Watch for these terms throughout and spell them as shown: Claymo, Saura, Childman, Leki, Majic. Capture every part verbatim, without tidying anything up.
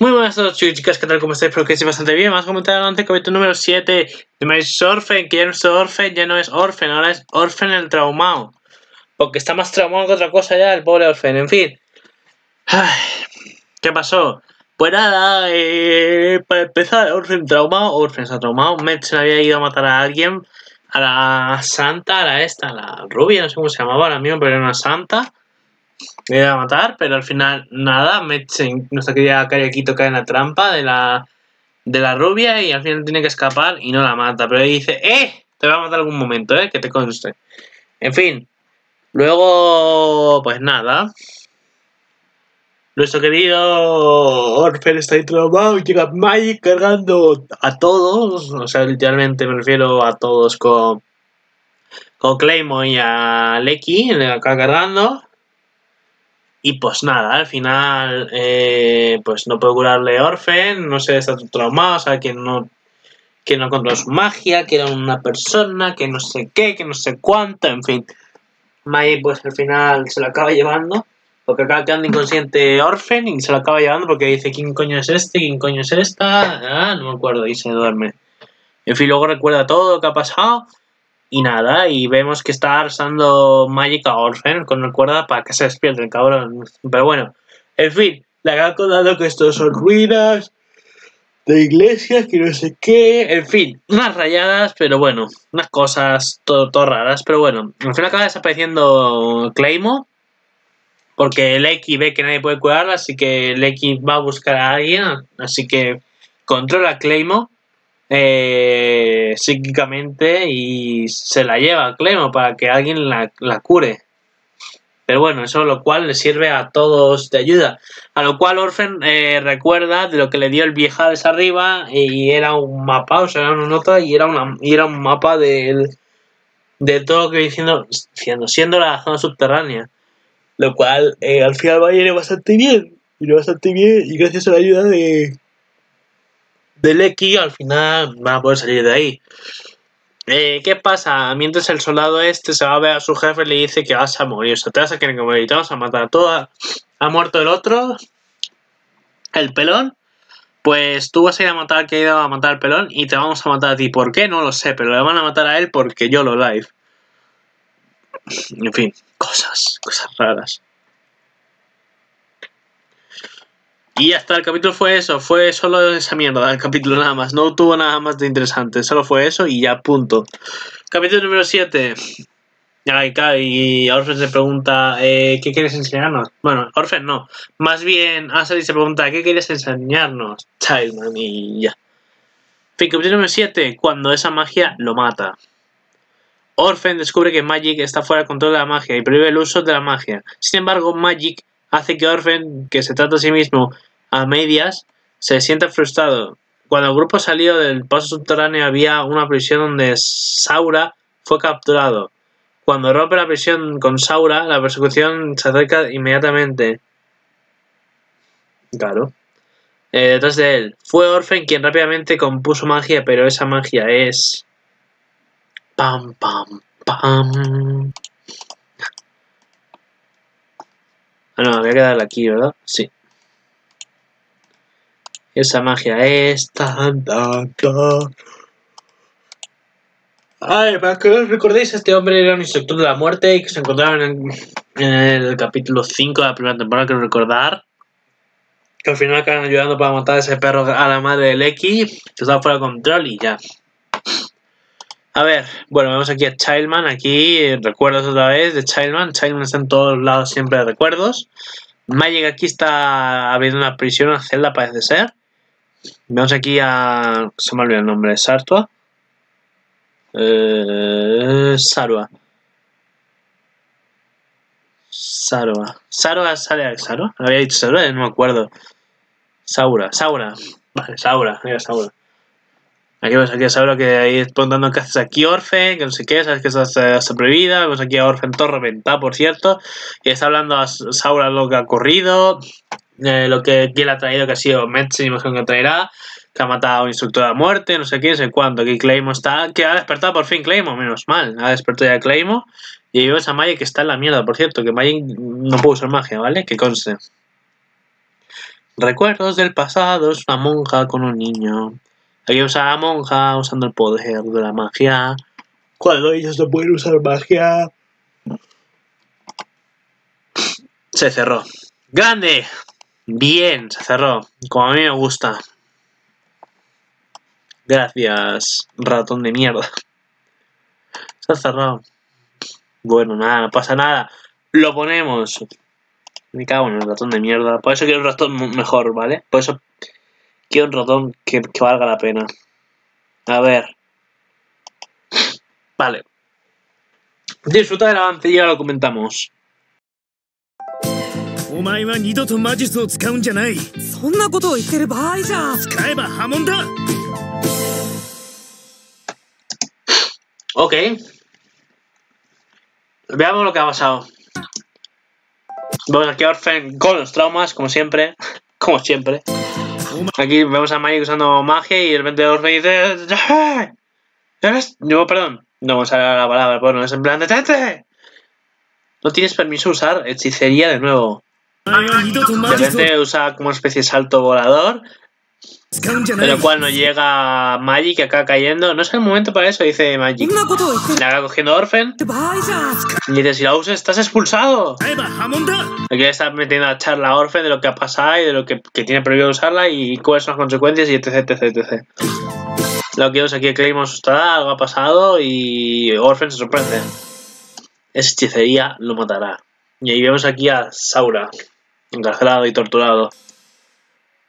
Muy buenas a todos, chicos y chicas, ¿qué tal? ¿Cómo estáis? Espero que estéis bastante bien. Vamos a comentar antes comentario número siete de Majic Orphan, que ya no es Orphan, ya no es Orphan, ahora es Orphan el traumado. Porque está más traumado que otra cosa ya el pobre Orphan, en fin. Ay, ¿qué pasó? Pues nada, eh, para empezar, Orphan traumado, Orphan está traumado. Med se había ido a matar a alguien, a la santa, a la esta, a la rubia, no sé cómo se llamaba ahora mismo, pero era una santa. Le iba a matar, pero al final nada, Majic, nuestra querida Cariaquito, cae en la trampa de la de la rubia y al final tiene que escapar y no la mata, pero ahí dice, ¡eh! Te va a matar algún momento, eh, que te conste. En fin, luego pues nada, nuestro querido Orphan está ahí traumado y llega Majic cargando a todos, o sea, literalmente me refiero a todos con con Claymo y a Leki, le acaba cargando. Y pues nada, al final, eh, pues no puedo curarle Orphan, no sé, está traumado, o sea, que no, que no controla su magia, que era una persona, que no sé qué, que no sé cuánto, en fin. Majic pues al final se lo acaba llevando, porque acaba quedando inconsciente Orphan y se lo acaba llevando porque dice, ¿quién coño es este? ¿Quién coño es esta? Ah, no me acuerdo, y se duerme. En fin, luego recuerda todo lo que ha pasado. Y nada, y vemos que está usando Majic a Orphan con una cuerda para que se despierte el cabrón. Pero bueno, en fin, le acabo contando que estos son ruinas de iglesias, que no sé qué. En fin, unas rayadas, pero bueno, unas cosas todo, todo raras. Pero bueno, al final acaba desapareciendo Claymo, porque Leki ve que nadie puede curarla, así que Leki va a buscar a alguien. Así que controla a Claymo. Eh, psíquicamente y se la lleva a Claymo para que alguien la, la cure, pero bueno, eso lo cual le sirve a todos de ayuda, a lo cual Orphan eh, recuerda de lo que le dio el viejales arriba y era un mapa, o sea, era una nota y era, una, y era un mapa de, de todo lo que diciendo, diciendo siendo la zona subterránea, lo cual eh, al final va a ir bastante bien y bastante bien y gracias a la ayuda de de Leki al final va a poder salir de ahí. Eh, ¿Qué pasa? Mientras el soldado este se va a ver a su jefe y le dice que vas a morir. O sea, te vas a querer morir, te vas a matar a todas. Ha muerto el otro, el pelón. Pues tú vas a ir a matar al que ha ido a matar al pelón y te vamos a matar a ti. ¿Por qué? No lo sé, pero le van a matar a él porque yo lo live. En fin, cosas, cosas raras. Y hasta el capítulo fue eso, fue solo esa mierda, el capítulo nada más, no tuvo nada más de interesante, solo fue eso y ya punto. Capítulo número siete, y Orphan se pregunta, eh, ¿qué quieres enseñarnos? Bueno, Orphan no, más bien Asari se pregunta, ¿qué quieres enseñarnos? Childman y ya. En fin, capítulo número siete, cuando esa magia lo mata. Orphan descubre que Majic está fuera de control de la magia y prohíbe el uso de la magia, sin embargo Majic hace que Orphan, que se trata a sí mismo a medias, se sienta frustrado. Cuando el grupo salió del paso subterráneo había una prisión donde Saura fue capturado. Cuando rompe la prisión con Saura, la persecución se acerca inmediatamente. Claro. Eh, detrás de él. Fue Orphan quien rápidamente compuso magia, pero esa magia es... Pam, pam, pam... Ah, no, había que darle aquí, ¿verdad? Sí. Esa magia es... Tan, tan, tan. Ay, para que os recordéis, este hombre era un instructor de la muerte y que se encontraron en, en el capítulo cinco de la primera temporada, quiero recordar. Que al final acaban ayudando para matar a ese perro a la madre de Leki, que estaba fuera de control y ya. A ver, bueno, vemos aquí a Childman, aquí recuerdos otra vez de Childman. Childman está en todos lados siempre de recuerdos. Majic aquí está abriendo una prisión, una celda parece ser. Vemos aquí a... se me olvidó el nombre, Sartua. Eh, Sarua. Sarua. Sarua sale Sarua. ¿Lo había dicho Sarua? No me acuerdo. Saura, Saura. Vale, Saura, era Saura. Aquí ves aquí a Saura que ahí es preguntando qué haces aquí Orphan, que no sé qué, sabes que estás, estás prohibida, vemos aquí a Orphan todo reventado, por cierto, y está hablando a Saura lo que ha ocurrido, eh, lo que quién le ha traído, que ha sido Metz, imagino que traerá, que ha matado a un instructor a muerte, no sé qué, no sé cuánto, aquí Claymo está, que ha despertado por fin Claymo, menos mal, ha despertado ya Claymo, y vemos a Majic que está en la mierda, por cierto, que Majic no puede usar magia, ¿vale? Que conste. Recuerdos del pasado, es una monja con un niño. Ella usa a la monja usando el poder de la magia. Cuando ellos no pueden usar magia... Se cerró. ¡Grande! Bien, se cerró. Como a mí me gusta. Gracias, ratón de mierda. Se ha cerrado. Bueno, nada, no pasa nada. Lo ponemos. Me cago en el ratón de mierda. Por eso quiero un ratón mejor, ¿vale? Por eso quiero un ratón que, que valga la pena. A ver. Vale. Disfruta del avance y ya lo comentamos. お前は二度と魔術を使うんじゃない。そんなことを言ってる場合じゃ。使えば波紋だ。Okay. Veamos lo que ha pasado. Vamos aquí a Orphan con los traumas, como siempre. Como siempre. Aquí vemos a Majic usando magia y el repente Orphan dice... ¿Eres? No, perdón. No vamos a ver la palabra, bueno, es en plan... ¡Detente! No tienes permiso de usar hechicería de nuevo. De repente usa como una especie de salto volador, de lo cual no llega Majic acá cayendo. No es el momento para eso, dice Majic. Le acaba cogiendo Orphan. Y dice, si la usas, estás expulsado. Aquí le está metiendo a charla a Orphan de lo que ha pasado y de lo que, que tiene prohibido usarla y cuáles son las consecuencias y etc, etc, etc. Lo que vemos aquí, Claymo asustada, algo ha pasado y Orphan se sorprende. Esa hechicería lo matará. Y ahí vemos aquí a Saura, encarcelado y torturado.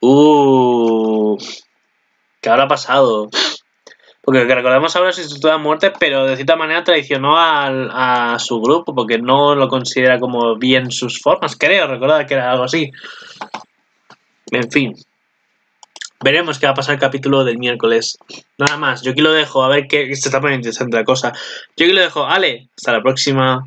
Uh, ¿qué habrá pasado? Porque lo que recordamos ahora es instituto de muerte, pero de cierta manera traicionó al, a su grupo porque no lo considera como bien sus formas, creo. Recordad que era algo así. En fin. Veremos qué va a pasar el capítulo del miércoles. Nada más, yo aquí lo dejo, a ver qué se está poniendo interesante la cosa. Yo aquí lo dejo, ale, hasta la próxima.